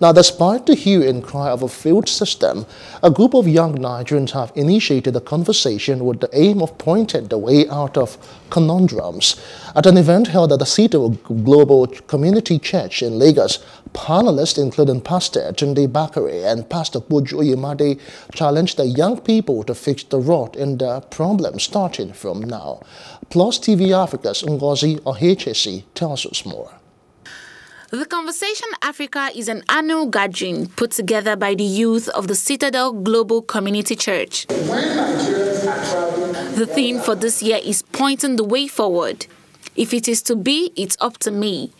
Now, despite the hue and cry of a failed system, a group of young Nigerians have initiated a conversation with the aim of pointing the way out of conundrums. At an event held at the Citadel Global Community Church in Lagos, panelists including Pastor Tunde Bakare and Pastor Poju Oyemade challenged the young people to fix the rot in their problem starting from now. Plus TV Africa's Ngozi Ohaechesi tells us more. The Conversation Africa is an annual gathering put together by the youth of the Citadel Global Community Church. The theme for this year is pointing the way forward. If it is to be, it's up to me.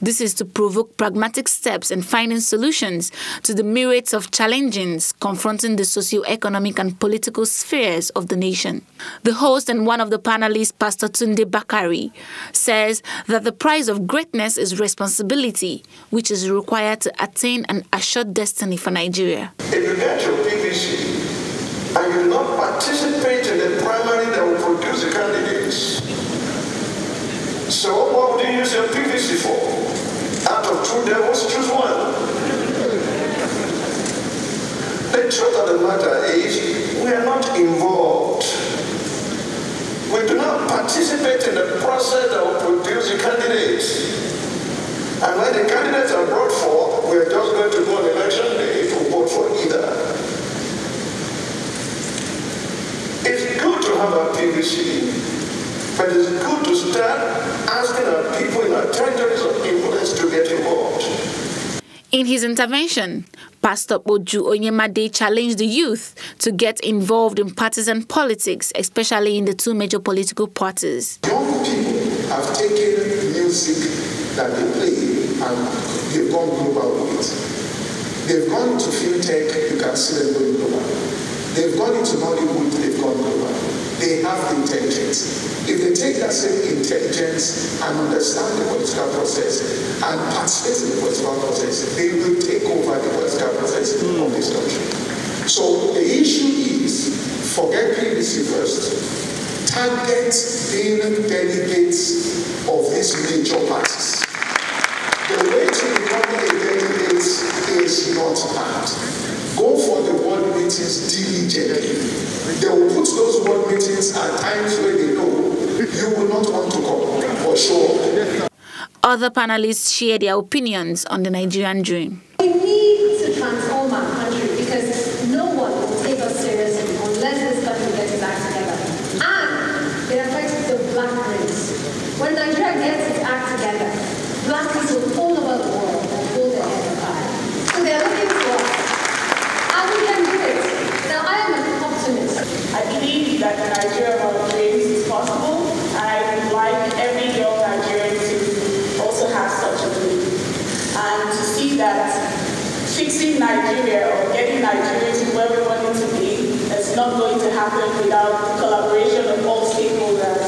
This is to provoke pragmatic steps and finding solutions to the myriads of challenges confronting the socio-economic and political spheres of the nation. The host and one of the panelists, Pastor Tunde Bakare, says that the price of greatness is responsibility, which is required to attain an assured destiny for Nigeria. If you get your PVC and you not participate in the primary that will produce the candidates, so what would you use your PVC for? Out of two devils, choose one. The truth of the matter is, we are not involved. We do not participate in the process that will produce the candidates. And when the candidates are brought forth, we are just going to go on election day to vote for either. It's good to have a PVC. But it's good to start asking our people in our territories of influence to get involved. In his intervention, Pastor Poju Oyemade challenged the youth to get involved in partisan politics, especially in the two major political parties. Young people have taken music that they play and they've gone global with it. They've gone to fintech, you can see them going global. They've gone into Hollywood, they've gone global. They have intelligence. If they take that same intelligence and understand the political process and participate in the political process, they will take over the political process of this country. So the issue is, forget PVC first, target the delegates of these major parties. The way to become a delegate is not hard. Go for the world meetings diligently. They will put those world meetings at times where they know you will not want to come, for sure. Other panelists share their opinions on the Nigerian dream. We need to transform our country because no one will take us seriously unless this country gets back together. And it affects the black race. When Nigeria gets its act together, black people all over the world will hold their heads up high. So they are looking for that Nigeria of dreams is possible, and I would like every young Nigerian to also have such a dream. And to see that fixing Nigeria or getting Nigeria to where we want it to be is not going to happen without collaboration of all stakeholders.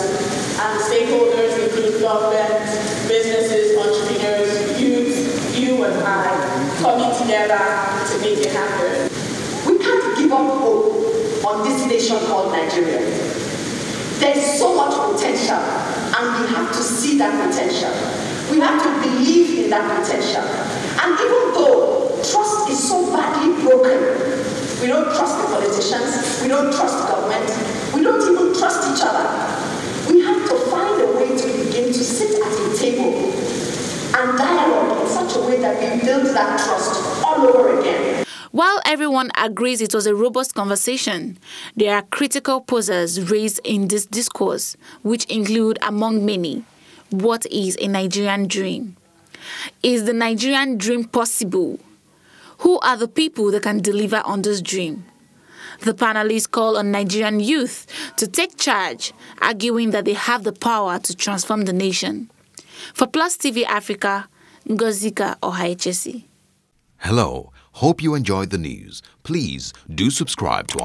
And stakeholders include government, businesses, entrepreneurs, youth, you and I, coming together to make it happen. We can't give up hope on this nation called Nigeria. There's so much potential, and we have to see that potential. We have to believe in that potential. And even though trust is so badly broken, we don't trust the politicians, we don't trust the government, we don't even trust each other. We have to find a way to begin to sit at a table and dialogue in such a way that we build that trust all over again. While everyone agrees it was a robust conversation, there are critical poses raised in this discourse, which include, among many, what is a Nigerian dream? Is the Nigerian dream possible? Who are the people that can deliver on this dream? The panelists call on Nigerian youth to take charge, arguing that they have the power to transform the nation. For Plus TV Africa, Ngozi Ohaechesi. Hello. Hope you enjoyed the news. Please do subscribe to our